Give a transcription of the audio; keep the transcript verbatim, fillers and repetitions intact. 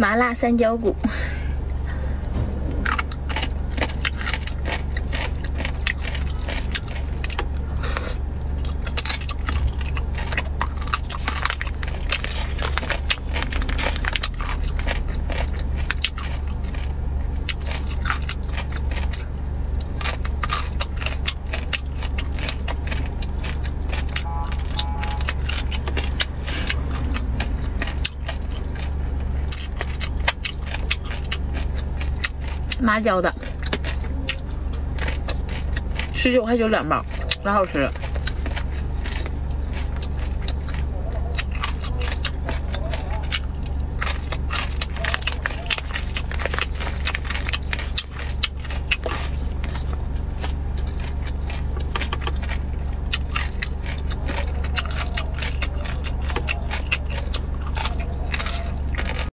麻辣三角骨。 麻椒的，十九块九两包，老好吃了。